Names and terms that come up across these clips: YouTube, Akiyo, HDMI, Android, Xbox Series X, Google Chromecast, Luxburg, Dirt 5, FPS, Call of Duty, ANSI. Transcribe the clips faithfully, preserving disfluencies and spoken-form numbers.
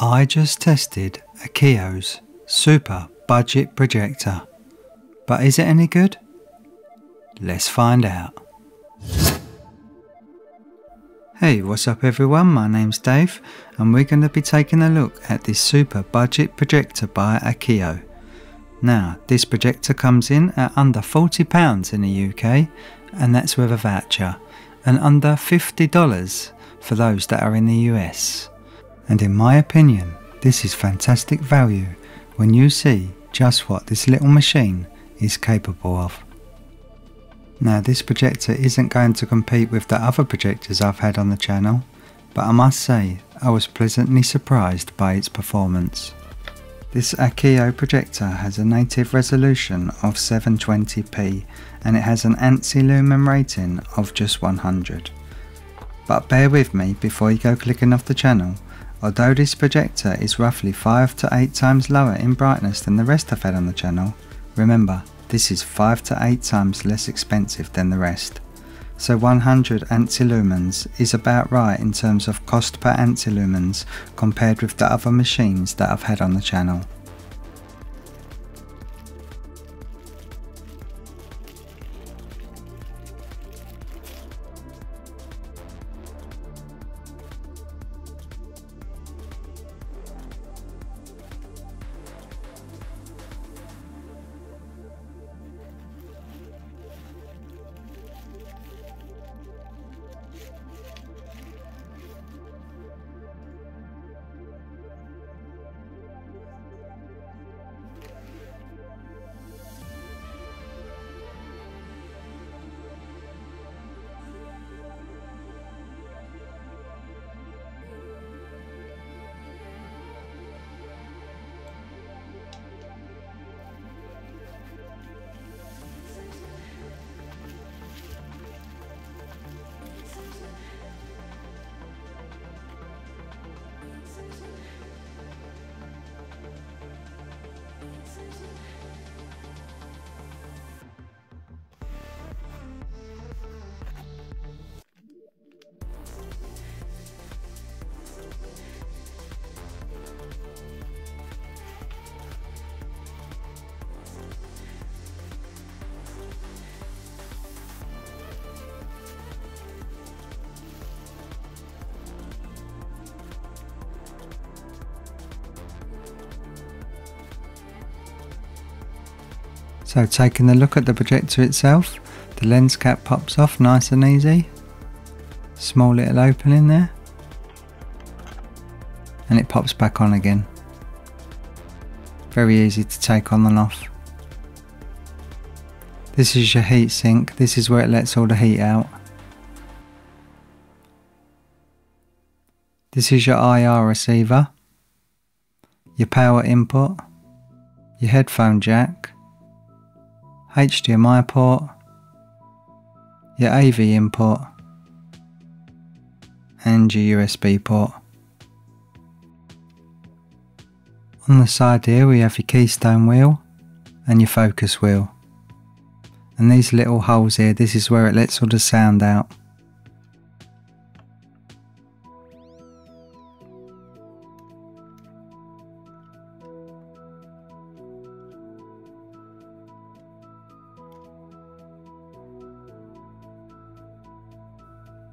I just tested a Kiyo's super budget projector, but is it any good? Let's find out. Hey, what's up everyone, my name's Dave and we're going to be taking a look at this super budget projector by Akiyo. Now, this projector comes in at under forty pounds in the U K, and that's with a voucher, and under fifty dollars for those that are in the U S. And in my opinion, this is fantastic value when you see just what this little machine is capable of. Now, this projector isn't going to compete with the other projectors I've had on the channel, but I must say I was pleasantly surprised by its performance. This Akiyo projector has a native resolution of seven twenty p and it has an ANSI lumen rating of just one hundred. But bear with me before you go clicking off the channel. Although this projector is roughly five to eight times lower in brightness than the rest I've had on the channel, remember, this is five to eight times less expensive than the rest, so one hundred ANSI lumens is about right in terms of cost per ANSI lumens compared with the other machines that I've had on the channel. So taking a look at the projector itself, the lens cap pops off nice and easy, small little opening there, and it pops back on again. Very easy to take on and off. This is your heat sink, this is where it lets all the heat out. This is your I R receiver, your power input, your headphone jack, H D M I port, your A V input and your U S B port. On the side here we have your keystone wheel and your focus wheel, and these little holes here, this is where it lets all the sound out.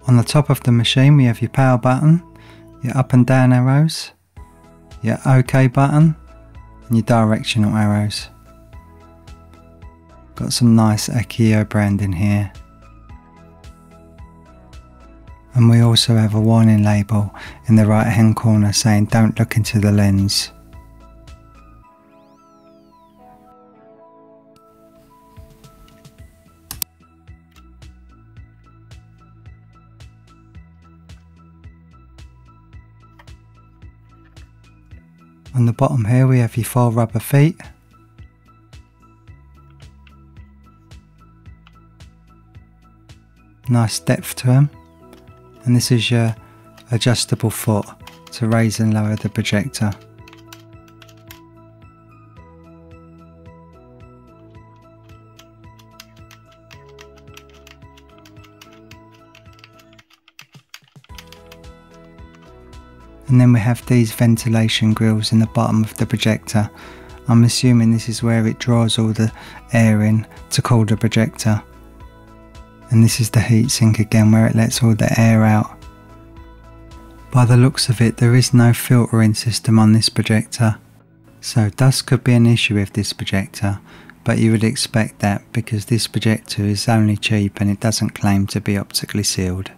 On the top of the machine we have your power button, your up and down arrows, your OK button and your directional arrows. Got some nice Akiyo branding here. And we also have a warning label in the right hand corner saying don't look into the lens. On the bottom here we have your four rubber feet, nice depth to them, and this is your adjustable foot to raise and lower the projector. And then we have these ventilation grills in the bottom of the projector. I'm assuming this is where it draws all the air in to cool the projector. And this is the heatsink again, where it lets all the air out. By the looks of it, there is no filtering system on this projector. So dust could be an issue with this projector, but you would expect that because this projector is only cheap and it doesn't claim to be optically sealed.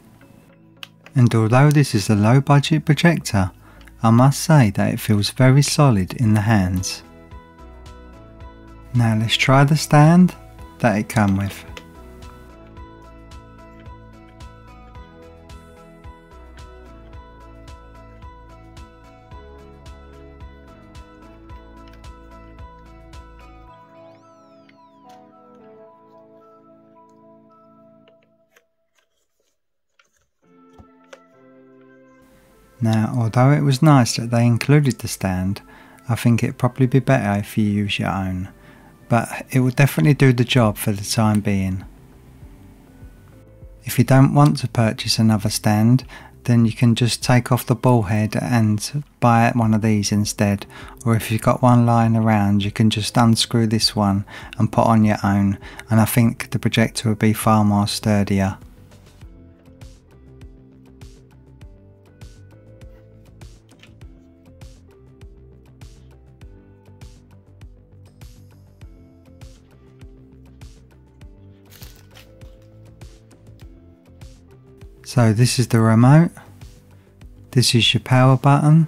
And although this is a low budget projector, I must say that it feels very solid in the hands. Now let's try the stand that it comes with. Now, although it was nice that they included the stand, I think it'd probably be better if you use your own, but it will definitely do the job for the time being. If you don't want to purchase another stand, then you can just take off the ball head and buy one of these instead, or if you've got one lying around, you can just unscrew this one and put on your own, and I think the projector would be far more sturdier. So this is the remote, this is your power button,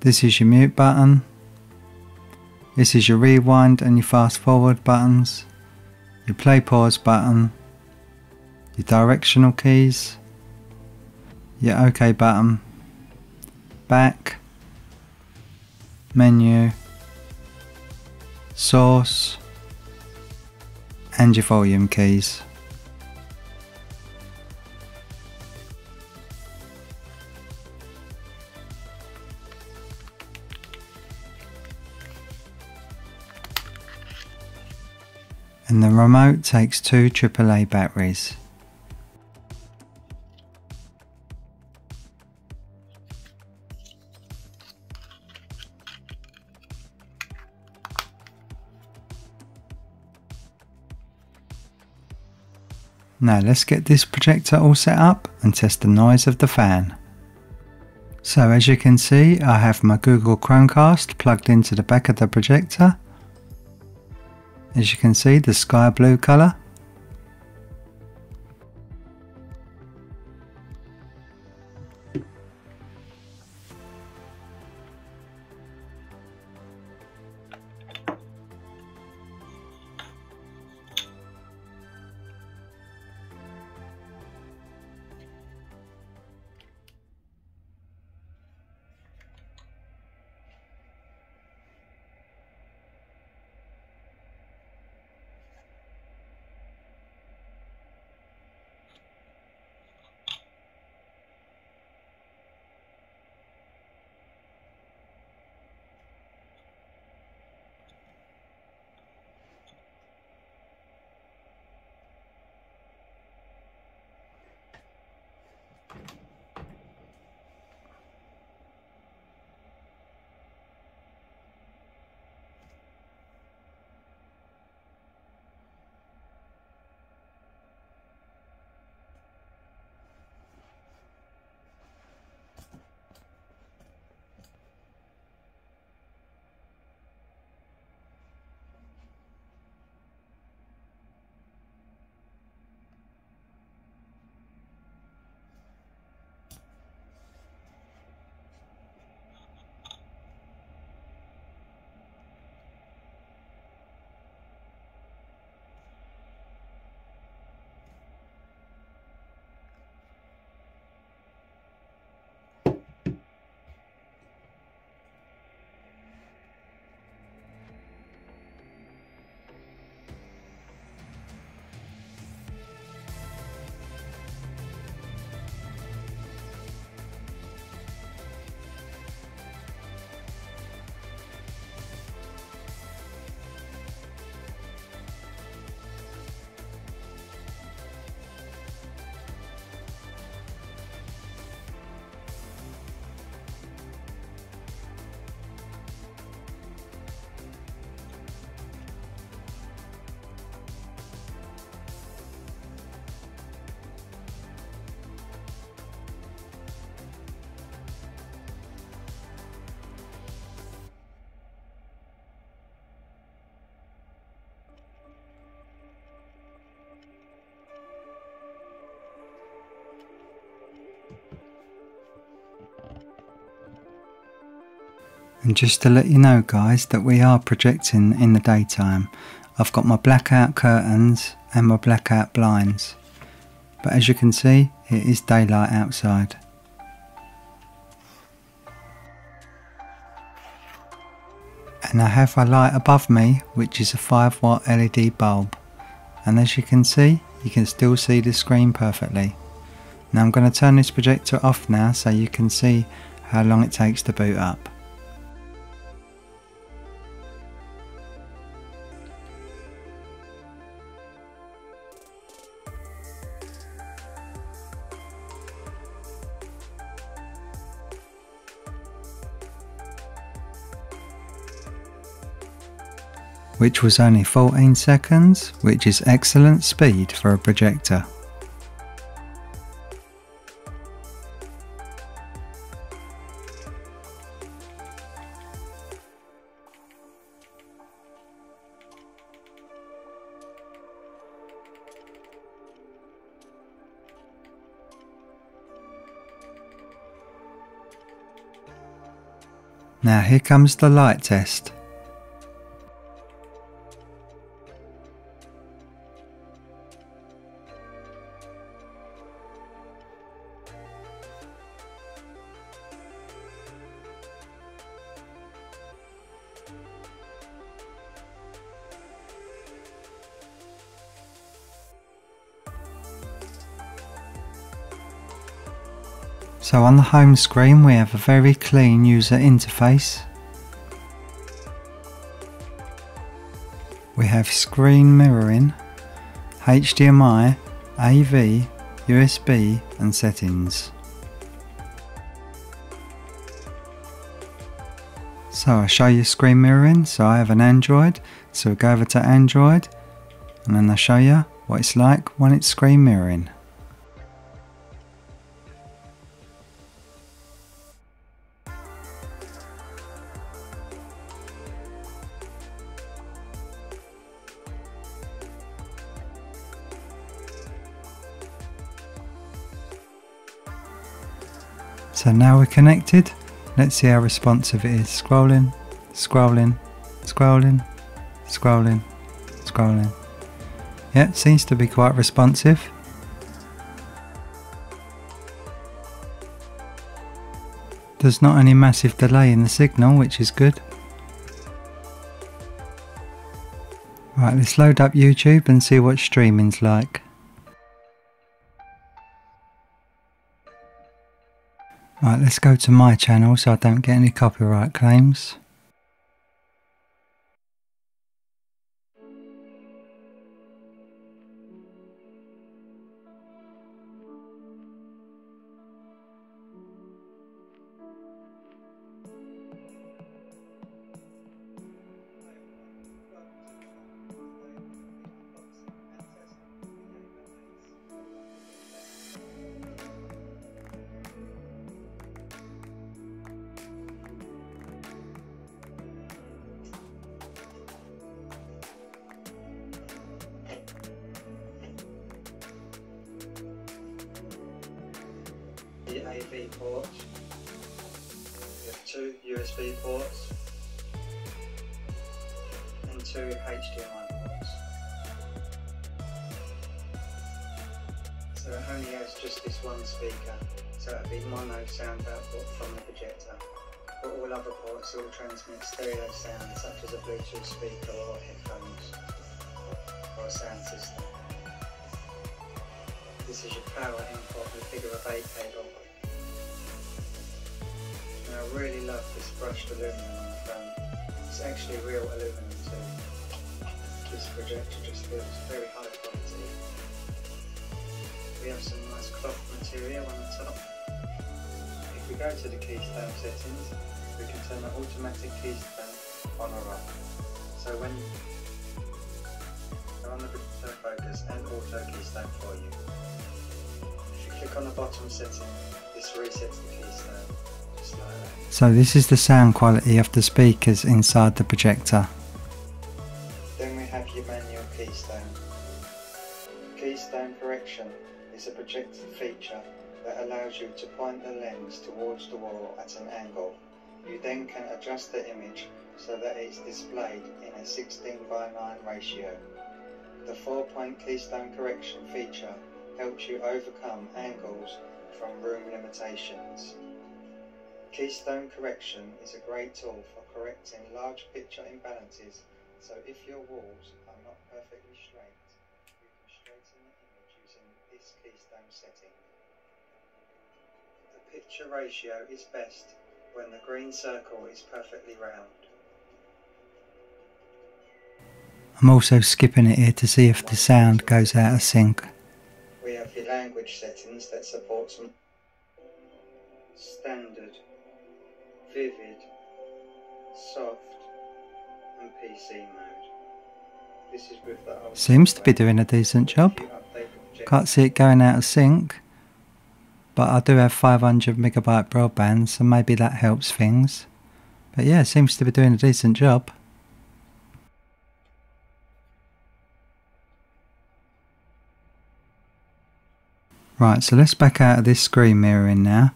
this is your mute button, this is your rewind and your fast forward buttons, your play pause button, your directional keys, your OK button, back, menu, source, and your volume keys. And the remote takes two triple A batteries. Now let's get this projector all set up and test the noise of the fan. So as you can see, I have my Google Chromecast plugged into the back of the projector. As you can see, the sky blue colour. And just to let you know guys that we are projecting in the daytime. I've got my blackout curtains and my blackout blinds. But as you can see, it is daylight outside. And I have a light above me, which is a five watt L E D bulb. And as you can see, you can still see the screen perfectly. Now I'm going to turn this projector off now so you can see how long it takes to boot up. Which was only fourteen seconds, which is excellent speed for a projector. Now here comes the light test. So on the home screen we have a very clean user interface. We have screen mirroring, H D M I, A V, U S B and settings. So I'll show you screen mirroring. So I have an Android, so we'll go over to Android and then I'll show you what it's like when it's screen mirroring. So now we're connected, let's see how responsive it is. Scrolling, scrolling, scrolling, scrolling, scrolling. Yeah, seems to be quite responsive. There's not any massive delay in the signal, which is good. Right, let's load up YouTube and see what streaming's like. Right, let's go to my channel so I don't get any copyright claims. The A V port, we have two U S B ports and two H D M I ports. So it only has just this one speaker, so it'll be mono sound output from the projector. But all other ports will transmit stereo sound such as a Bluetooth speaker or headphones or a sound system. This is your power input with figure of eight cable. And I really love this brushed aluminum on the phone. It's actually real aluminum too. This projector just feels very high quality. We have some nice cloth material on the top. If we go to the keystone settings, we can turn the automatic keystone on or off. So when on the projector focus and auto keystone for you. Click on the bottom setting, this resets the keystone, just like that. So this is the sound quality of the speakers inside the projector. Then we have your manual keystone. Keystone correction is a projector feature that allows you to point the lens towards the wall at an angle You then can adjust the image so that it's displayed in a sixteen by nine ratio. The four-point keystone correction feature helps you overcome angles from room limitations. Keystone correction is a great tool for correcting large picture imbalances, so if your walls are not perfectly straight, you can straighten the image using this keystone setting. The picture ratio is best when the green circle is perfectly round. I'm also skipping it here to see if the sound goes out of sync. We have the language settings that support some standard, vivid, soft and P C mode. This is with the old seems to be doing a decent job. Can't see it going out of sync, but I do have five hundred megabyte broadband, so maybe that helps things. But yeah, it seems to be doing a decent job. Right, so let's back out of this screen mirroring now.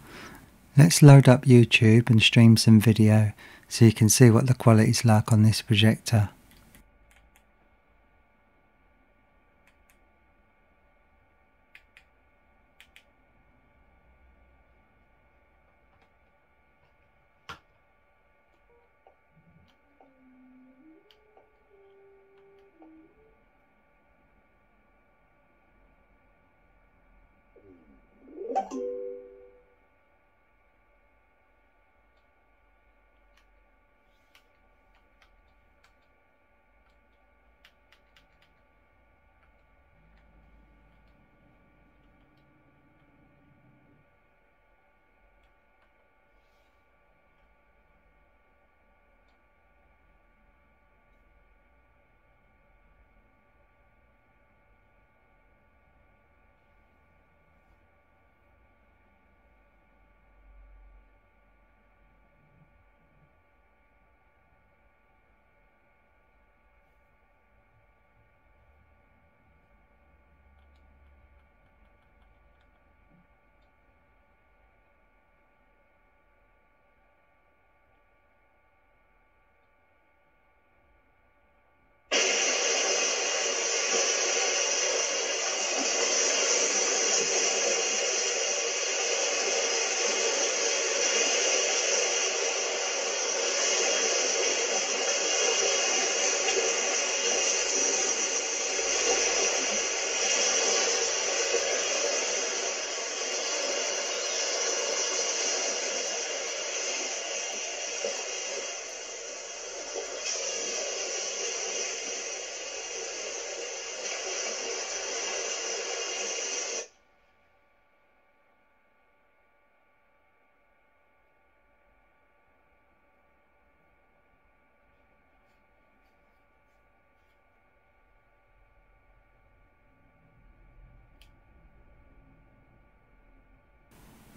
Let's load up YouTube and stream some video so you can see what the quality's like on this projector.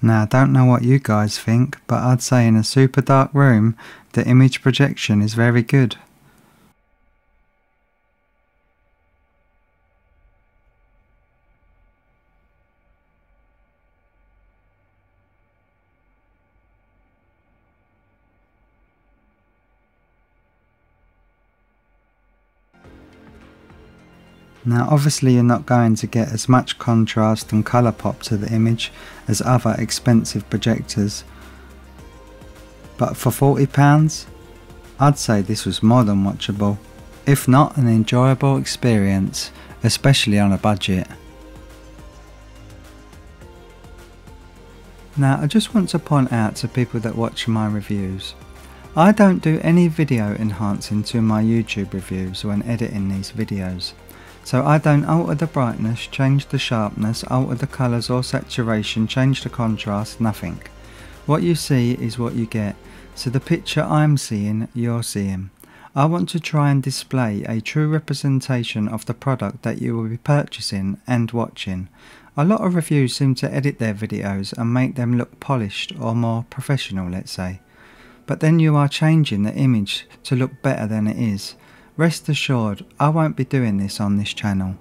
Now, I don't know what you guys think, but I'd say in a super dark room, the image projection is very good. Now obviously you're not going to get as much contrast and colour pop to the image as other expensive projectors, but for forty pounds I'd say this was more than watchable, if not an enjoyable experience, especially on a budget. Now I just want to point out to people that watch my reviews, I don't do any video enhancing to my YouTube reviews when editing these videos. So I don't alter the brightness, change the sharpness, alter the colours or saturation, change the contrast, nothing. What you see is what you get, so the picture I'm seeing, you're seeing. I want to try and display a true representation of the product that you will be purchasing and watching. A lot of reviews seem to edit their videos and make them look polished or more professional, let's say. But then you are changing the image to look better than it is. Rest assured, I won't be doing this on this channel.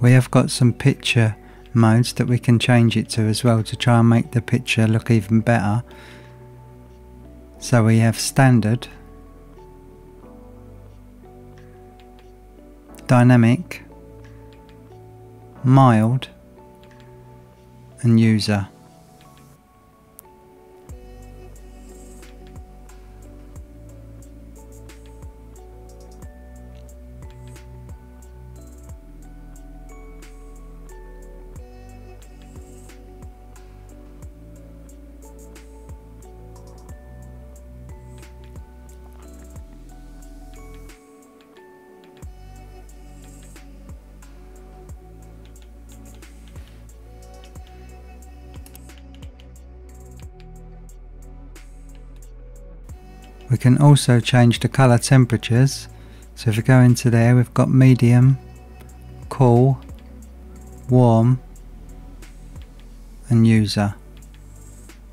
We have got some picture modes that we can change it to as well to try and make the picture look even better. So we have standard, dynamic, mild and user. We can also change the colour temperatures, so if we go into there we've got medium, cool, warm and user,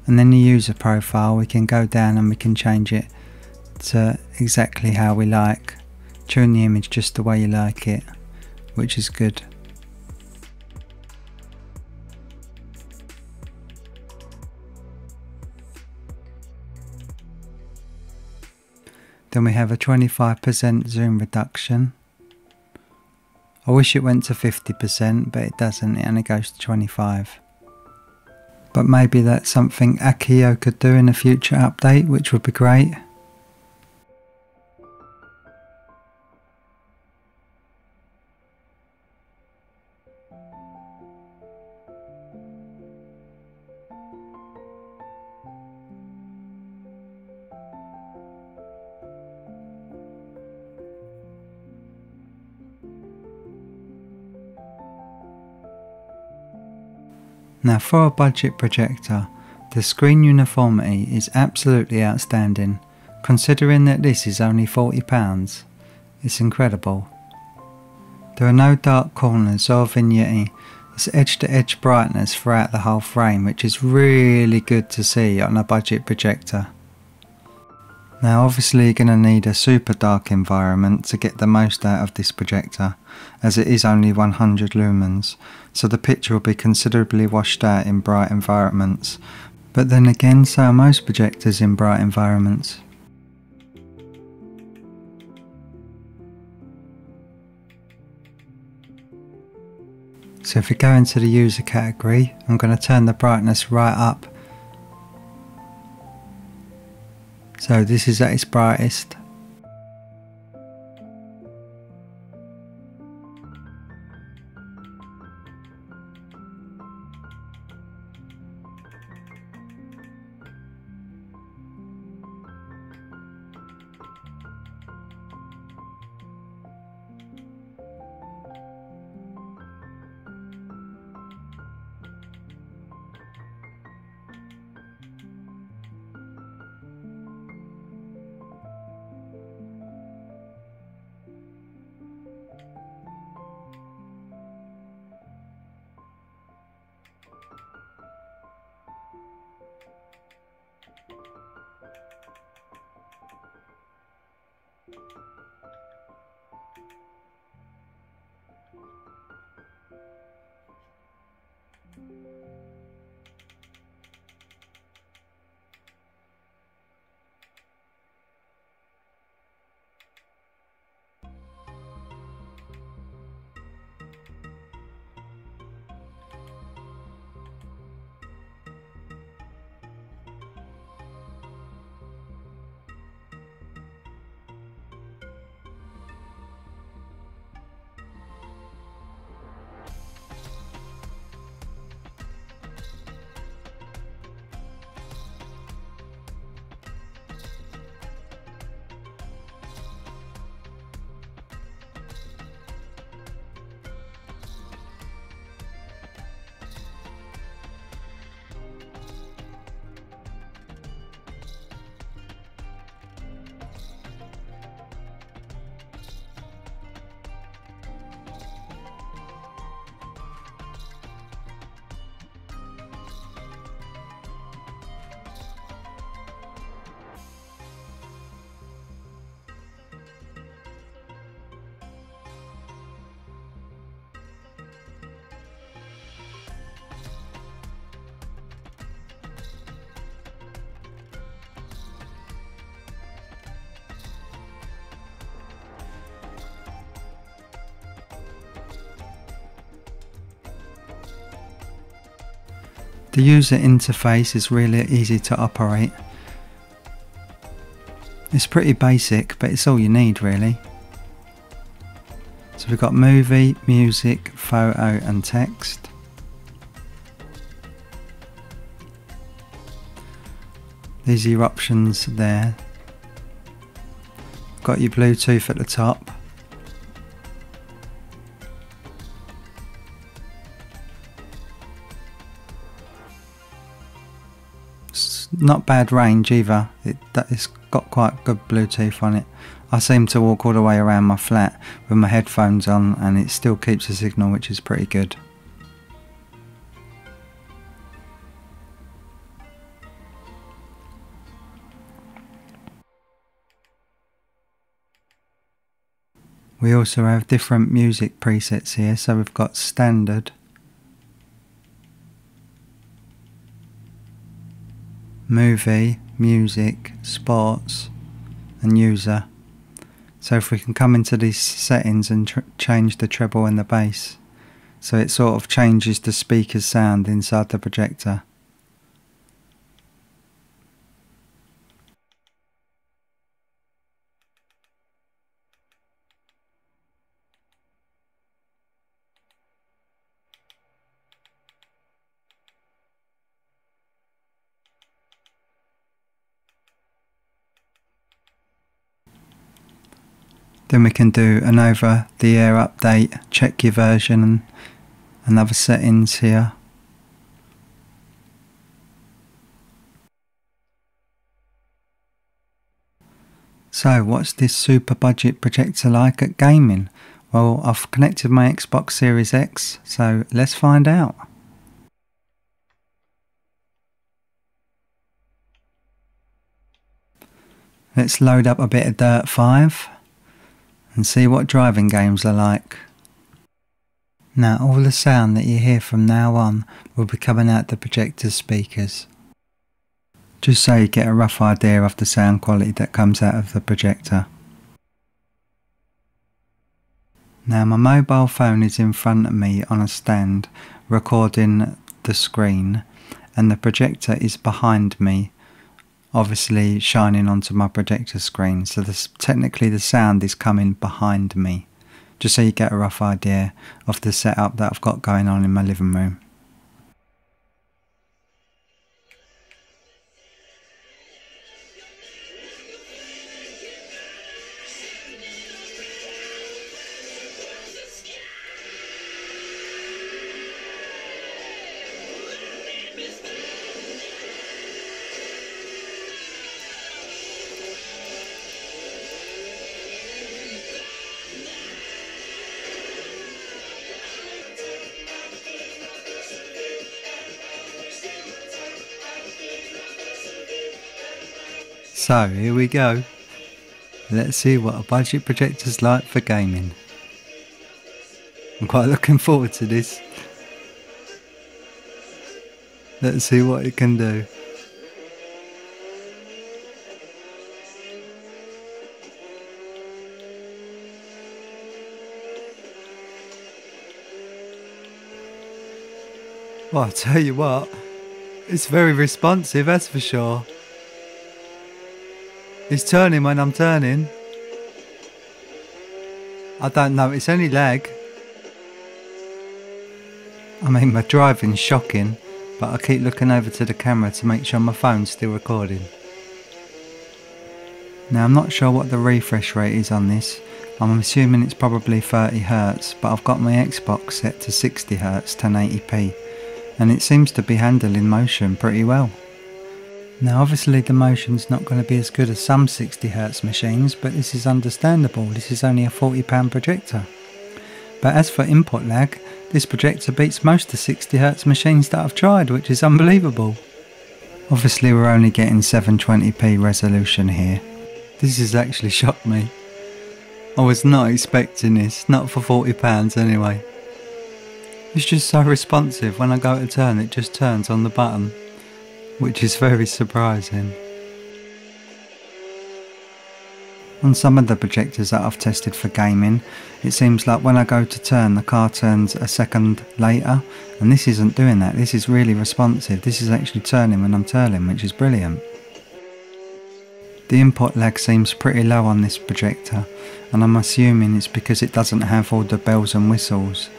and then the user profile we can go down and we can change it to exactly how we like, tune the image just the way you like it, which is good. Then we have a twenty-five percent zoom reduction. I wish it went to fifty percent, but it doesn't, it only goes to twenty-five. But maybe that's something Akio could do in a future update, which would be great. Now for a budget projector, the screen uniformity is absolutely outstanding, considering that this is only forty pounds. It's incredible. There are no dark corners or vignetting, it's edge to edge brightness throughout the whole frame, which is really good to see on a budget projector. Now obviously you're going to need a super dark environment to get the most out of this projector, as it is only one hundred lumens, so the picture will be considerably washed out in bright environments, but then again so are most projectors in bright environments. So if we go into the user category, I'm going to turn the brightness right up. So this is at its brightest. The user interface is really easy to operate. It's pretty basic, but it's all you need really. So we've got movie, music, photo and text. These are your options there. Got your Bluetooth at the top. Not bad range either, it, that, it's got quite good Bluetooth on it. I seem to walk all the way around my flat with my headphones on and it still keeps the signal, which is pretty good. We also have different music presets here, so we've got standard, movie, music, sports and user. So if we can come into these settings and tr change the treble and the bass, so it sort of changes the speaker's sound inside the projector. Then we can do an over the air update, check your version and other settings here. So what's this super budget projector like at gaming? Well, I've connected my Xbox Series X, so let's find out. Let's load up a bit of Dirt five. And see what driving games are like. Now all the sound that you hear from now on will be coming out the projector's speakers. Just so you get a rough idea of the sound quality that comes out of the projector. Now my mobile phone is in front of me on a stand recording the screen, and the projector is behind me, obviously shining onto my projector screen, so this, technically the sound is coming behind me, just so you get a rough idea of the setup that I've got going on in my living room. So here we go, let's see what a budget projector's like for gaming. I'm quite looking forward to this. Let's see what it can do. Well, I'll tell you what, it's very responsive, that's for sure. It's turning when I'm turning. I don't notice any lag. I mean, my driving's shocking, but I keep looking over to the camera to make sure my phone's still recording. Now I'm not sure what the refresh rate is on this. I'm assuming it's probably thirty hertz, but I've got my Xbox set to sixty hertz ten eighty p, and it seems to be handling motion pretty well. Now obviously the motion's not going to be as good as some sixty hertz machines, but this is understandable, this is only a forty pound projector. But as for input lag, this projector beats most of the sixty hertz machines that I've tried, which is unbelievable. Obviously we're only getting seven twenty p resolution here. This has actually shocked me. I was not expecting this, not for forty pounds anyway. It's just so responsive, when I go to turn it just turns on the button, which is very surprising. On some of the projectors that I've tested for gaming, it seems like when I go to turn, the car turns a second later, and this isn't doing that. This is really responsive. This is actually turning when I'm turning, which is brilliant. The input lag seems pretty low on this projector, and I'm assuming it's because it doesn't have all the bells and whistles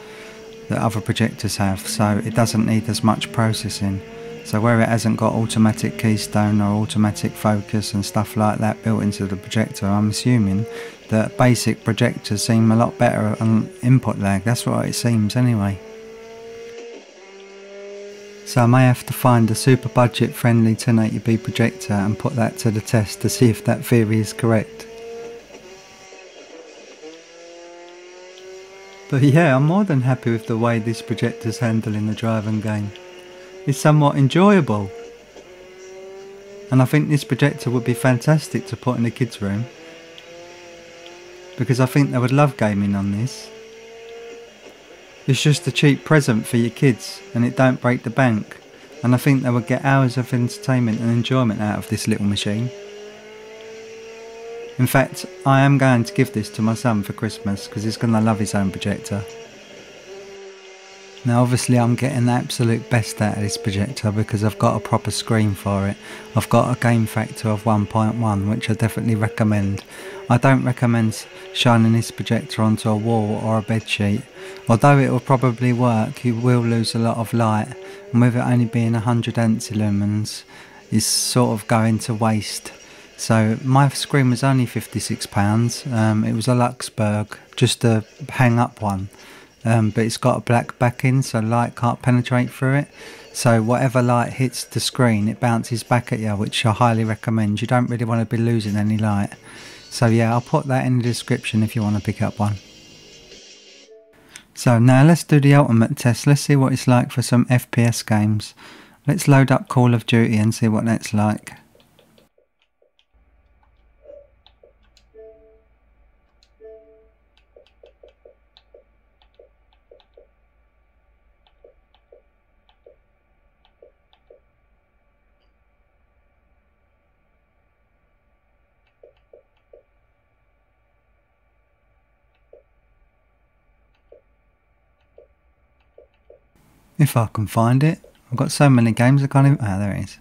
that other projectors have, so it doesn't need as much processing. So where it hasn't got automatic keystone or automatic focus and stuff like that built into the projector, I'm assuming that basic projectors seem a lot better on input lag. That's what it seems anyway. So I may have to find a super budget friendly ten eighty p projector and put that to the test to see if that theory is correct. But yeah, I'm more than happy with the way this projector's handling the driving game. It's somewhat enjoyable, and I think this projector would be fantastic to put in the kids' room, because I think they would love gaming on this. It's just a cheap present for your kids, and it don't break the bank, and I think they would get hours of entertainment and enjoyment out of this little machine. In fact, I am going to give this to my son for Christmas, because he's going to love his own projector. Now obviously I'm getting the absolute best out of this projector because I've got a proper screen for it. I've got a game factor of one point one, which I definitely recommend. I don't recommend shining this projector onto a wall or a bedsheet. Although it will probably work, you will lose a lot of light, and with it only being one hundred A N S I lumens, it's sort of going to waste. So my screen was only fifty-six pounds, um, it was a Luxburg, just a hang up one. Um, but it's got a black backing, so light can't penetrate through it, so whatever light hits the screen it bounces back at you, which I highly recommend. You don't really want to be losing any light, so yeah, I'll put that in the description if you want to pick up one. So now let's do the ultimate test. Let's see what it's like for some F P S games. Let's load up Call of Duty and see what that's like. If I can find it. I've got so many games I can't even... Ah, there it is.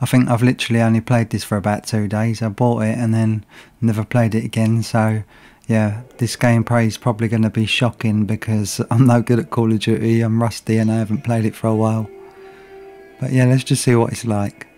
I think I've literally only played this for about two days. I bought it and then never played it again. So, yeah, this gameplay is probably going to be shocking because I'm no good at Call of Duty. I'm rusty and I haven't played it for a while. But, yeah, let's just see what it's like.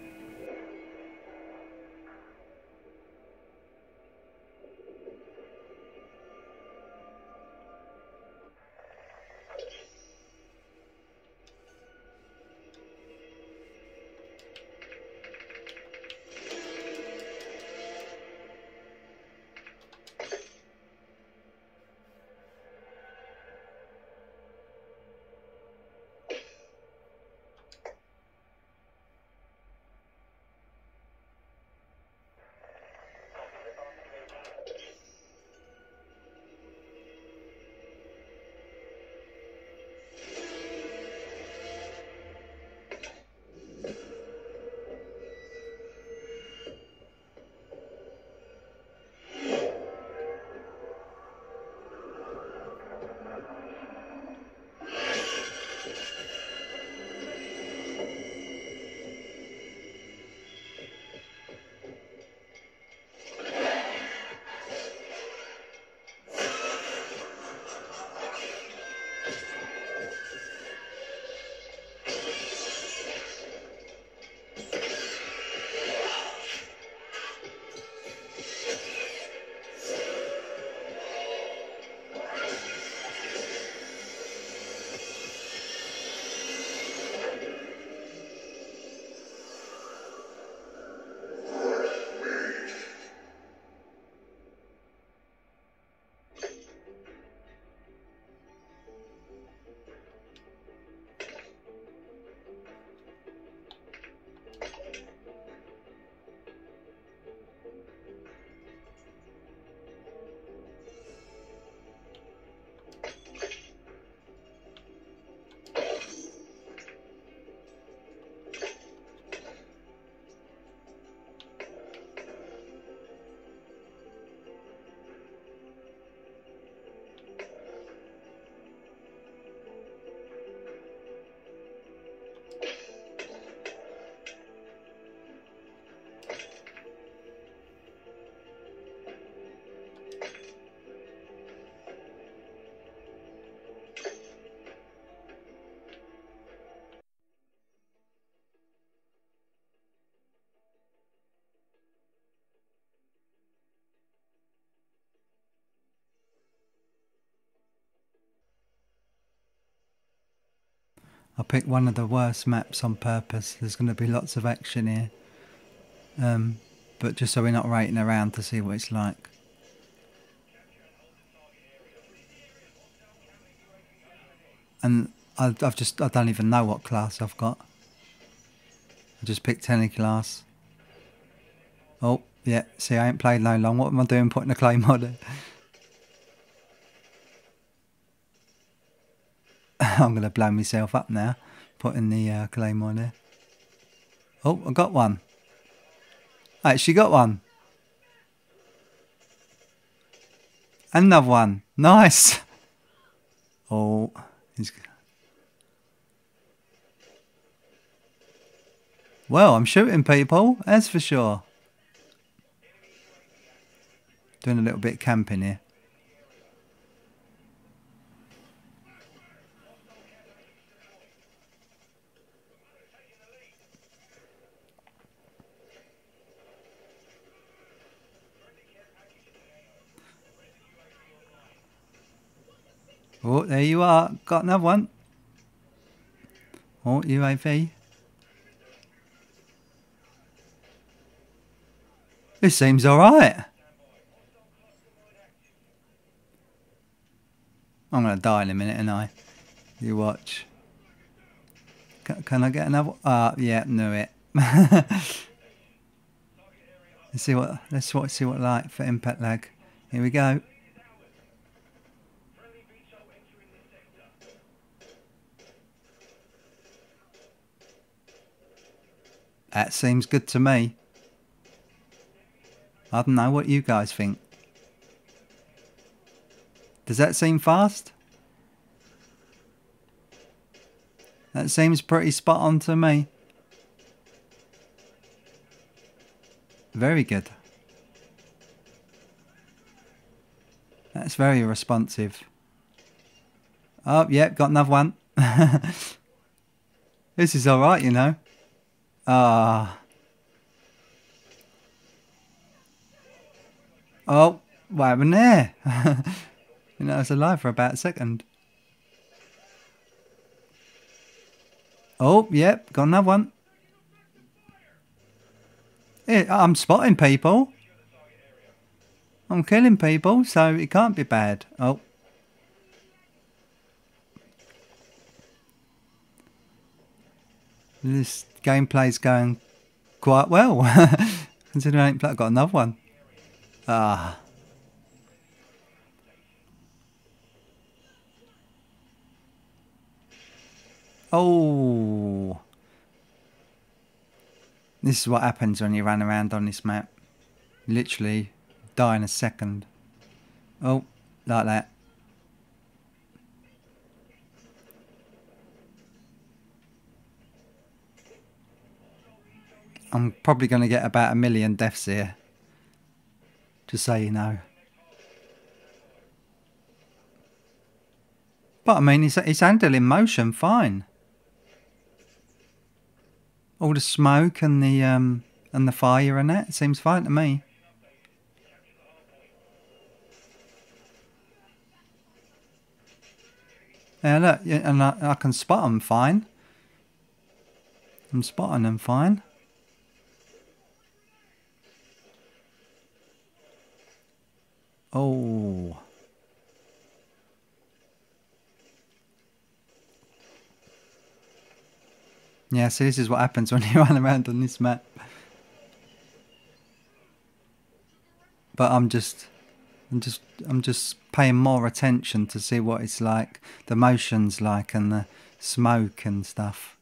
I picked one of the worst maps on purpose. There's going to be lots of action here. Um, but just so we're not rating around to see what it's like. And I've, I've just, I don't even know what class I've got. I just picked any class. Oh, yeah, see, I ain't played no long. What am I doing putting a claim on it? I'm going to blow myself up now, putting the uh, claim on there. Oh, I got one. I actually got one. Another one. Nice. Oh, he's... Well, I'm shooting people, that's for sure. Doing a little bit of camping here. Oh, there you are. Got another one. Oh, U A V. This seems alright. I'm going to die in a minute, ain't I? You watch. Can, can I get another? Ah, uh, yeah, knew it. Let's see what, let's see what like for impact lag. Here we go. That seems good to me. I don't know what you guys think. Does that seem fast? That seems pretty spot on to me. Very good. That's very responsive. Oh, yep, yeah, got another one. This is alright, you know. Ah. Oh, what happened there? You know, I was alive for about a second. Oh, yep, got another one. Yeah, I'm spotting people. I'm killing people, so it can't be bad. Oh. This gameplay's going quite well. Considering I ain't got another one. Ah. Oh. This is what happens when you run around on this map. You literally die in a second. Oh, like that. I'm probably going to get about a million deaths here, just so you know. But I mean, it's, it's handling motion fine. All the smoke and the um and the fire and that seems fine to me. Yeah, look, and I, I can spot them fine. I'm spotting them fine. Oh. Yeah, so this is what happens when you run around on this map. But I'm just I'm just I'm just paying more attention to see what it's like, the motion's like and the smoke and stuff.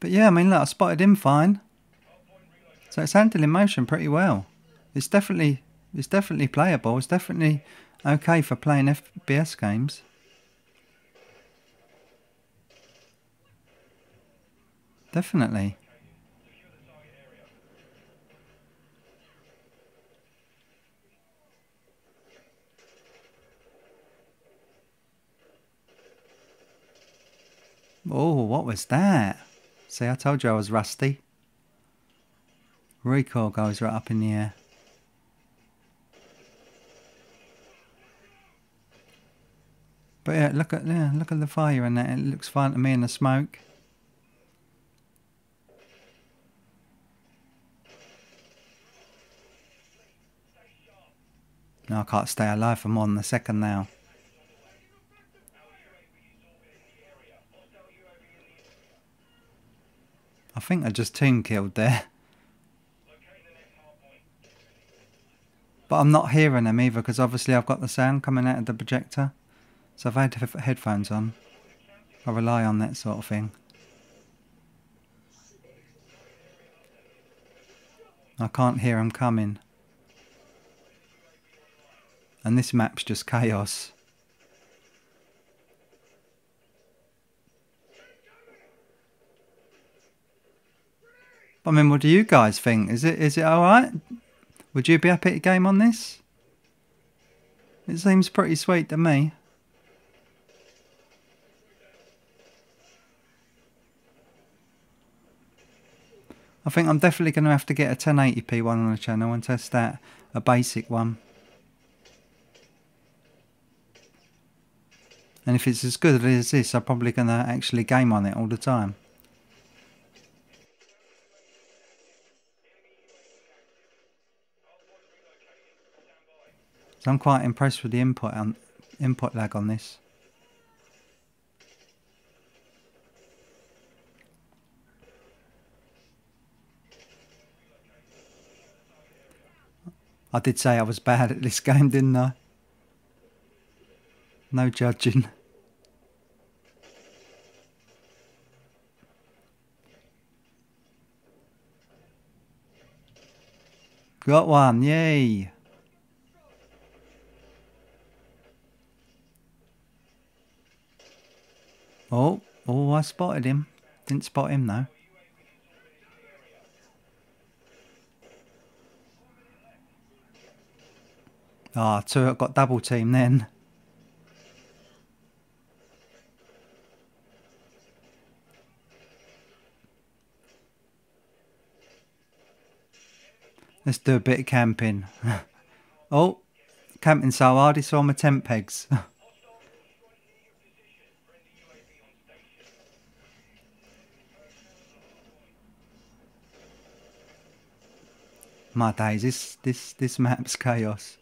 But yeah, I mean look, I spotted him fine. So it's handling motion pretty well. It's definitely, it's definitely playable. It's definitely okay for playing F P S games. Definitely. Oh, what was that? See, I told you I was rusty. Recoil goes right up in the air. But yeah, look at yeah, look at the fire in that. It looks fine to me in the smoke. No, I can't stay alive for more than a second now. I think I just team killed there. But I'm not hearing them either, because obviously I've got the sound coming out of the projector. So if I had headphones on, I rely on that sort of thing. I can't hear them coming. And this map's just chaos. But I mean, what do you guys think? Is it is it alright? Would you be happy to game on this? It seems pretty sweet to me. I think I'm definitely going to have to get a ten eighty p one on the channel and test that, a basic one. And if it's as good as this, I'm probably going to actually game on it all the time. So I'm quite impressed with the input on, input lag on this. I did say I was bad at this game, didn't I? No judging. Got one, yay! Oh, oh, I spotted him. Didn't spot him though. Ah, oh, two got double team then. Let's do a bit of camping. Oh, camping so hard he saw my tent pegs. My days, this this this map's chaos.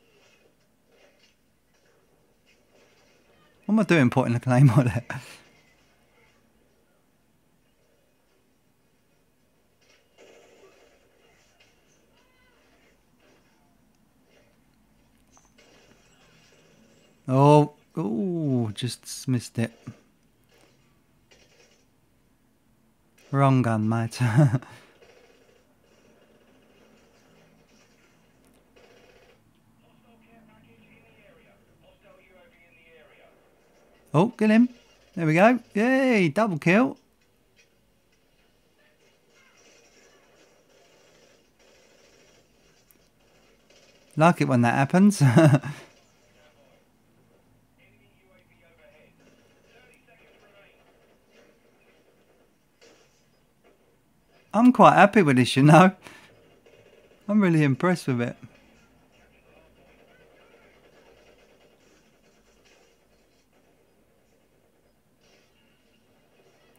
What am I doing putting a claim on it? Oh, oh, just missed it. Wrong gun, mate. Oh, get him. There we go. Yay, double kill. Like it when that happens. I'm quite happy with this, you know. I'm really impressed with it.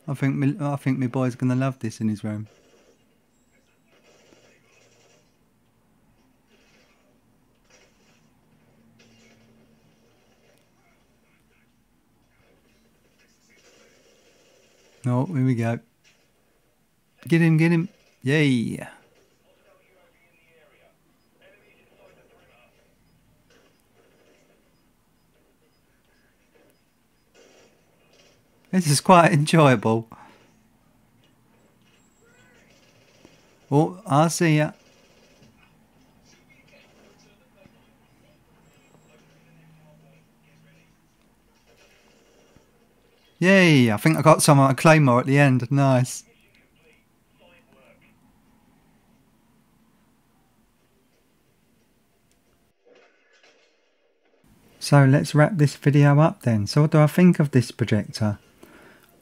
I think me, I think my boy's gonna love this in his room. Oh, here we go. Get him, get him. Yay. This is quite enjoyable. Oh, I see ya. Yay, I think I got some on a claymore at the end. Nice. So let's wrap this video up then. So what do I think of this projector?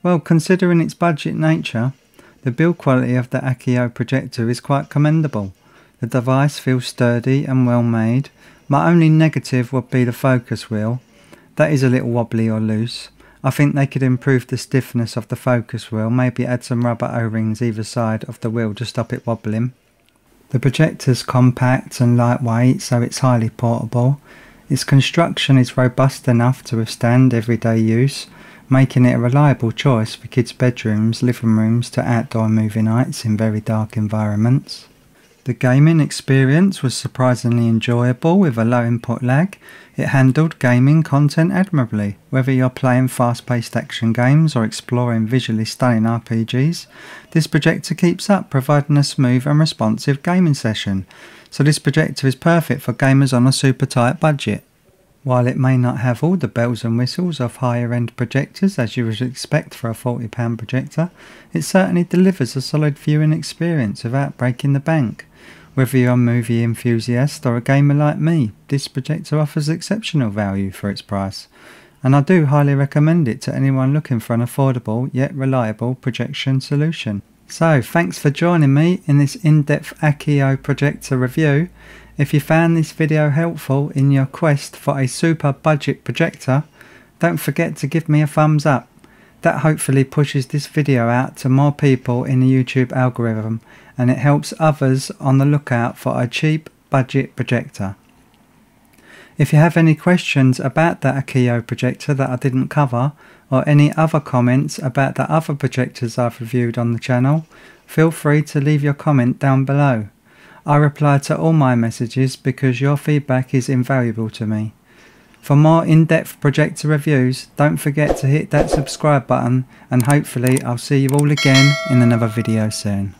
Well, considering its budget nature, the build quality of the Accio projector is quite commendable. The device feels sturdy and well made. My only negative would be the focus wheel. That is a little wobbly or loose. I think they could improve the stiffness of the focus wheel, maybe add some rubber o-rings either side of the wheel to stop it wobbling. The projector's compact and lightweight, so it's highly portable. Its construction is robust enough to withstand everyday use, making it a reliable choice for kids' bedrooms, living rooms to outdoor movie nights in very dark environments. The gaming experience was surprisingly enjoyable with a low input lag. It handled gaming content admirably, whether you're playing fast-paced action games or exploring visually stunning R P Gs. This projector keeps up, providing a smooth and responsive gaming session. So this projector is perfect for gamers on a super tight budget. While it may not have all the bells and whistles of higher end projectors as you would expect for a forty pound projector, it certainly delivers a solid viewing experience without breaking the bank. Whether you're a movie enthusiast or a gamer like me, this projector offers exceptional value for its price, and I do highly recommend it to anyone looking for an affordable yet reliable projection solution. So thanks for joining me in this in-depth Accio projector review. If you found this video helpful in your quest for a super budget projector, don't forget to give me a thumbs up. That hopefully pushes this video out to more people in the YouTube algorithm, and it helps others on the lookout for a cheap budget projector. If you have any questions about the Accio projector that I didn't cover, or any other comments about the other projectors I've reviewed on the channel, feel free to leave your comment down below. I reply to all my messages because your feedback is invaluable to me. For more in-depth projector reviews, don't forget to hit that subscribe button, and hopefully I'll see you all again in another video soon.